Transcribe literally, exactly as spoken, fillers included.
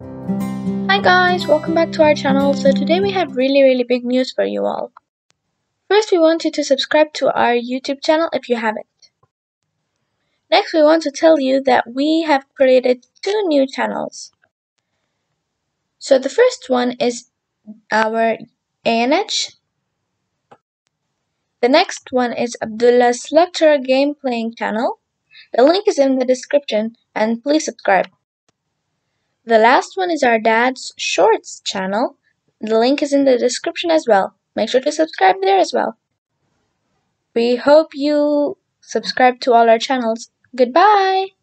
Hi guys, welcome back to our channel. So today we have really really big news for you all. First, we want you to subscribe to our YouTube channel if you haven't. Next, we want to tell you that we have created two new channels. So the first one is our A and H. The next one is Abdullah's Lecture Game Playing channel. The link is in the description and please subscribe. The last one is our dad's Shorts channel. The link is in the description as well. Make sure to subscribe there as well. We hope you subscribe to all our channels. Goodbye!